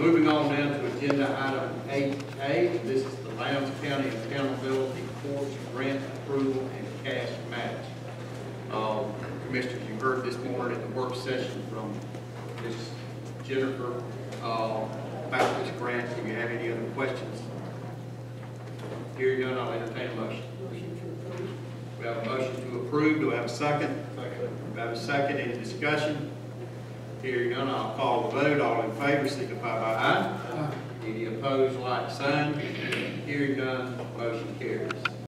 moving on now to agenda item 8A. This is the Lowndes County Accountability Courts Grant Approval and Cash Match. Commissioner, you heard this morning at the work session from Ms. Jennifer about this grant. Do you have any other questions? Hearing none, I'll entertain a motion. We have a motion to approve. Do I have a second? Second. We have a second. Any discussion? Hearing none, I'll call the vote. All in favor, signify by aye. Aye. Any opposed, like sign. Hearing none, motion carries.